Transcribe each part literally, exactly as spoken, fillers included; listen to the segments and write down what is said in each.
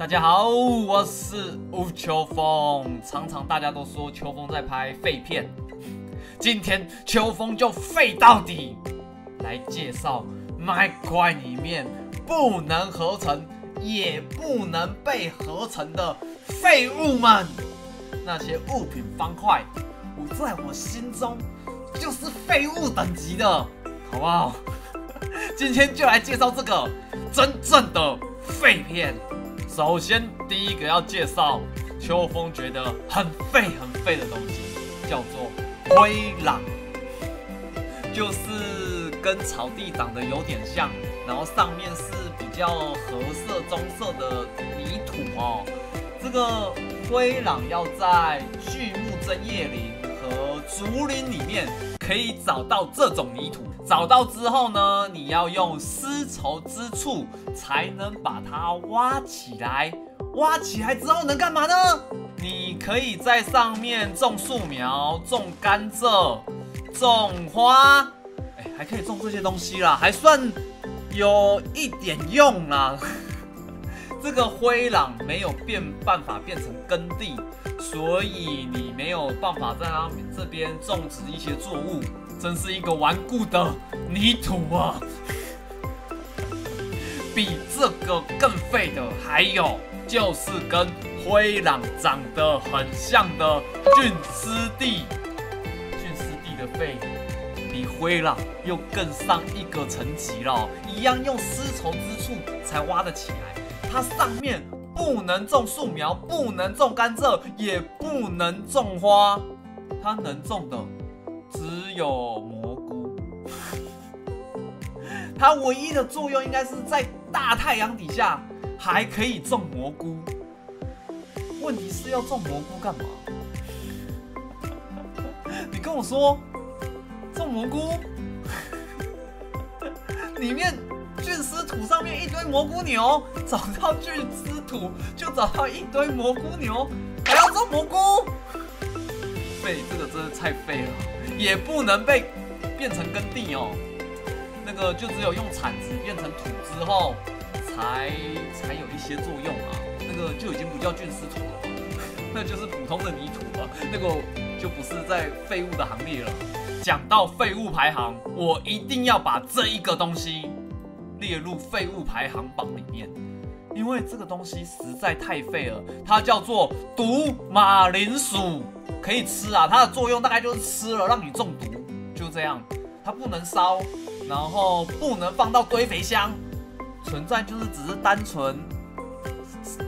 大家好，我是吴秋风。常常大家都说秋风在拍废片，今天秋风就废到底，来介绍麦块里面不能合成也不能被合成的废物们。那些物品方块，我在我心中就是废物等级的，好不好？今天就来介绍这个真正的废片。首先，第一个要介绍秋风觉得很废很废的东西，叫做灰壤，就是跟草地长得有点像，然后上面是比较褐色、棕色的泥土哦。这个灰壤要在巨木针叶林和竹林里面可以找到这种泥土。找到之后呢，你要用丝绸之处才能把它挖起来。挖起来之后能干嘛呢？你可以在上面种树苗、种甘蔗、种花，哎，还可以种这些东西啦，还算有一点用啦。这个灰壤没有变办法变成耕地，所以你没有办法在它这边种植一些作物，真是一个顽固的泥土啊！比这个更废的还有，就是跟灰壤长得很像的菌丝地，菌丝地的废比灰壤又更上一个层级了，一样用丝绸之处才挖得起来。它上面不能种树苗，不能种甘蔗，也不能种花，它能种的只有蘑菇。它唯一的作用应该是在大太阳底下还可以种蘑菇。问题是要种蘑菇干嘛？你跟我说种蘑菇，里面菌丝土上面一堆蘑菇牛，找到菌丝土就找到一堆蘑菇牛，还要种蘑菇，废，这个真的太废了，也不能被变成耕地哦。那个就只有用铲子变成土之后，才才有一些作用啊。那个就已经不叫菌丝土了，那就是普通的泥土了，那个就不是在废物的行列了。讲到废物排行，我一定要把这一个东西列入废物排行榜里面，因为这个东西实在太废了。它叫做毒马铃薯，可以吃啊，它的作用大概就是吃了让你中毒，就这样。它不能烧，然后不能放到堆肥箱，存在就是只是单纯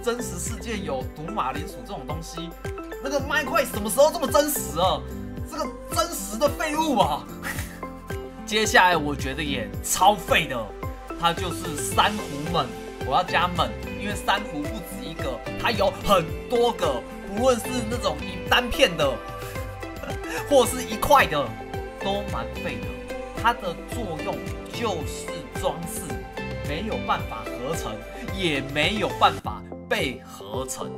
真实世界有毒马铃薯这种东西。那个麦块什么时候这么真实啊？这个真实的废物啊！接下来我觉得也超废的。它就是珊瑚鲟，我要加鲟，因为珊瑚不止一个，它有很多个，不论是那种一单片的，或是一块的，都蛮废的。它的作用就是装饰，没有办法合成，也没有办法被合成。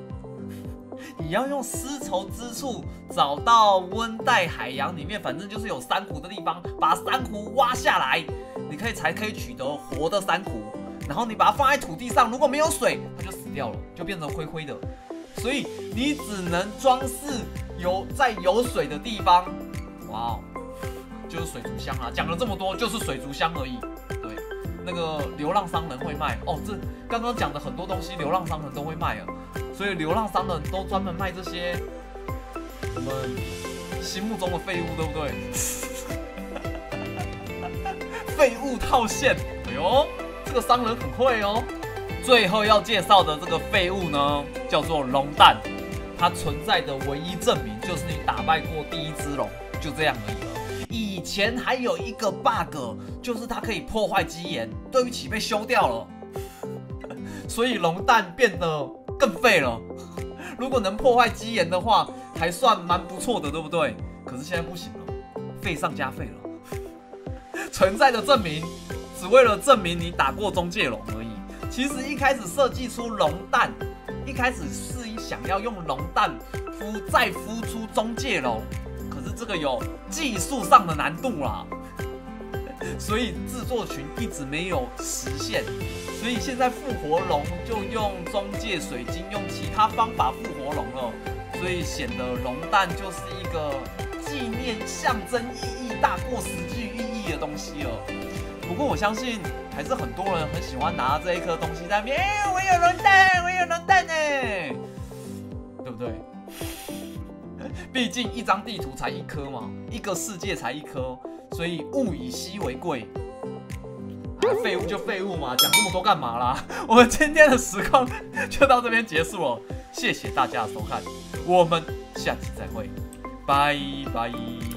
你要用丝绸之处找到温带海洋里面，反正就是有珊瑚的地方，把珊瑚挖下来。你可以才可以取得活的珊瑚，然后你把它放在土地上，如果没有水，它就死掉了，就变成灰灰的。所以你只能装饰有在有水的地方。哇，就是水族箱啊！讲了这么多，就是水族箱而已。对，那个流浪商人会卖哦。这刚刚讲的很多东西，流浪商人都会卖啊。所以流浪商人都专门卖这些我们心目中的废物，对不对？废物套现，哎呦，这个商人很会哦。最后要介绍的这个废物呢，叫做龙蛋。它存在的唯一证明就是你打败过第一只龙，就这样而已了。以前还有一个 bug， 就是它可以破坏基岩，对不起，被修掉了。所以龙蛋变得更废了。如果能破坏基岩的话，还算蛮不错的，对不对？可是现在不行了，废上加废了。存在的证明，只为了证明你打过中介龙而已。其实一开始设计出龙蛋，一开始是想要用龙蛋孵再孵出中介龙，可是这个有技术上的难度啦。所以制作群一直没有实现。所以现在复活龙就用中介水晶，用其他方法复活龙了，所以显得龙蛋就是一个纪念象征意义大过实际意义的东西了。不过我相信还是很多人很喜欢拿这一颗东西在那边，哎、欸，我有龙蛋，我有龙蛋哎，对不对？ 毕竟一张地图才一颗嘛，一个世界才一颗，所以物以稀为贵。废物就废物嘛，讲这么多干嘛啦？我们今天的实况就到这边结束了，谢谢大家的收看，我们下期再会，拜拜。